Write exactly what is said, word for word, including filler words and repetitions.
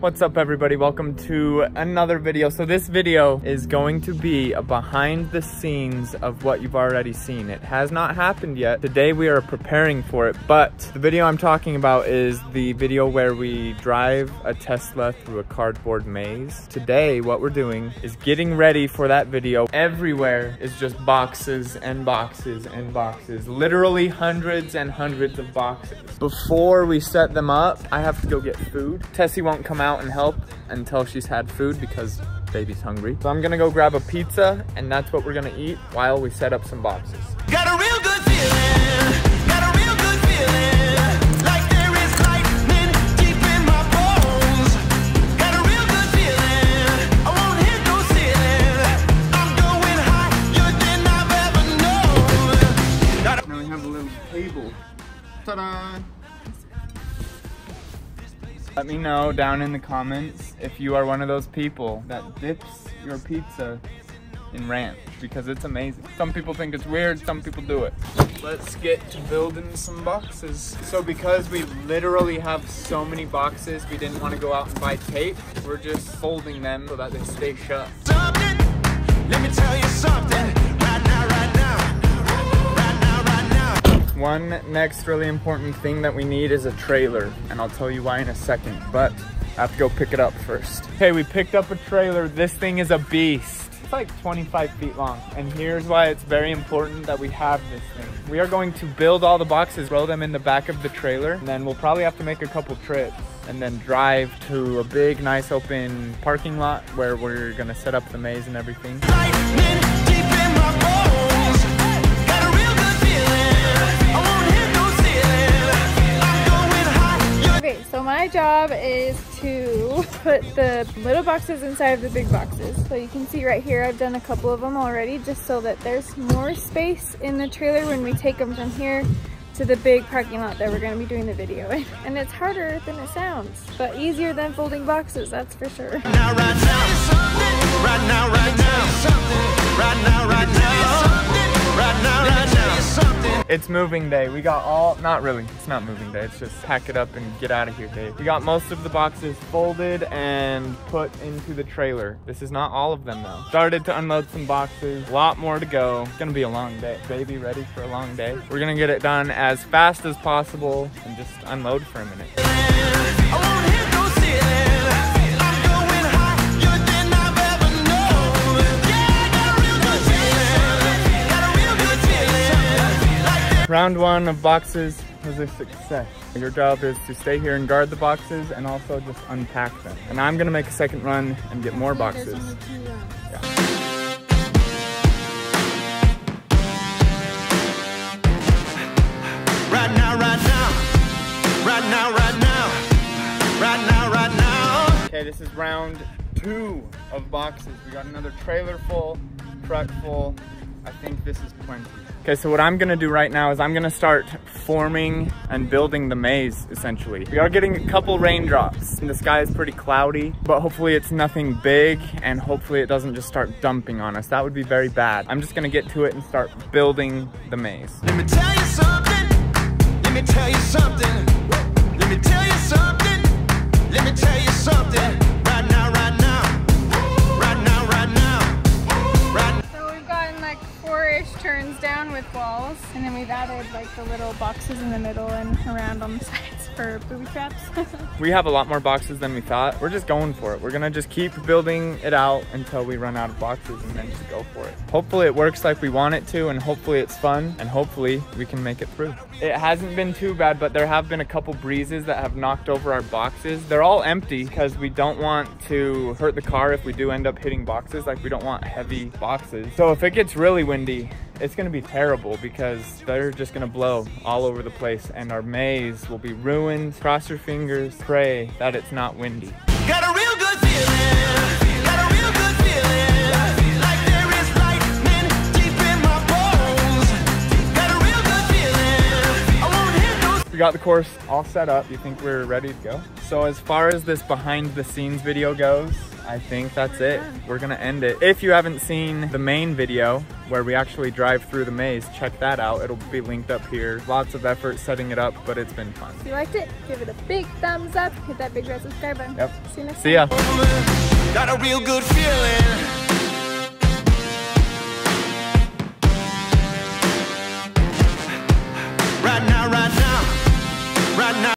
What's up everybody, welcome to another video. So this video is going to be a behind the scenes of what you've already seen. It has not happened yet. Today we are preparing for it, but the video I'm talking about is the video where we drive a Tesla through a cardboard maze. Today what we're doing is getting ready for that video. Everywhere is just boxes and boxes and boxes, literally hundreds and hundreds of boxes. Before we set them up, I have to go get food. Tessie won't come out and help until she's had food because baby's hungry. So I'm gonna go grab a pizza and that's what we're gonna eat while we set up some boxes. Got a real good feeling, got a real good feeling, like there is lightning deep in my bones. Got a real good feeling, I won't hit no ceiling, I'm going higher than I've ever known. Got a now we have a little table. Ta-da! Let me know down in the comments if you are one of those people that dips your pizza in ranch, because it's amazing. Some people think it's weird, some people do it. Let's get to building some boxes. So because we literally have so many boxes, we didn't want to go out and buy tape. We're just folding them so that they stay shut. Something, let me tell you something, right now, right now. One next really important thing that we need is a trailer, and I'll tell you why in a second, but I have to go pick it up first. Okay, we picked up a trailer. This thing is a beast. It's like twenty-five feet long, and here's why it's very important that we have this thing. We are going to build all the boxes, roll them in the back of the trailer, and then we'll probably have to make a couple trips and then drive to a big, nice, open parking lot where we're gonna set up the maze and everything. Lightning deep in my bones. So my job is to put the little boxes inside of the big boxes. So you can see right here, I've done a couple of them already just so that there's more space in the trailer when we take them from here to the big parking lot that we're gonna be doing the video in. And it's harder than it sounds, but easier than folding boxes, that's for sure. Right now, right now, right now, right now, right now, right now, right now, right now. It's moving day. We got all, not really, it's not moving day. It's just pack it up and get out of here day. We got most of the boxes folded and put into the trailer. This is not all of them though. Started to unload some boxes, a lot more to go. It's gonna be a long day. Baby ready for a long day. We're gonna get it done as fast as possible and just unload for a minute. Round one of boxes was a success. Your job is to stay here and guard the boxes and also just unpack them. And I'm gonna make a second run and get more boxes. Yeah. Right now, right now, right now, right now, right now, right now. Okay, this is round two of boxes. We got another trailer full, truck full. I think this is plenty. Okay, so what I'm gonna do right now is I'm gonna start forming and building the maze, essentially. We are getting a couple raindrops, and the sky is pretty cloudy, but hopefully it's nothing big, and hopefully it doesn't just start dumping on us. That would be very bad. I'm just gonna get to it and start building the maze. Let me tell you something, let me tell you something, let me tell you something, let me tell you something. Turns down with walls, and then we've added like the little boxes in the middle and around on the sides for booby traps. We have a lot more boxes than we thought. We're just going for it. We're gonna just keep building it out until we run out of boxes and then just go for it. Hopefully it works like we want it to, and hopefully it's fun, and hopefully we can make it through. It hasn't been too bad, but there have been a couple breezes that have knocked over our boxes. They're all empty because we don't want to hurt the car if we do end up hitting boxes. Like, we don't want heavy boxes. So if it gets really windy, it's gonna be terrible because they're just gonna blow all over the place and our maze will be ruined. Cross your fingers, pray that it's not windy. Got a real good feeling, got a real good feeling, like there is lightning deep in my bones. Got a real good feeling, I won't hit those. We got the course all set up. You think we're ready to go? So as far as this behind the scenes video goes, I think that's it. We're gonna end it. If you haven't seen the main video where we actually drive through the maze, check that out. It'll be linked up here. Lots of effort setting it up, but it's been fun. If you liked it, give it a big thumbs up. Hit that big red subscribe button. Yep. See you next time. See ya. Got a real good feeling. Right now, right now, right now.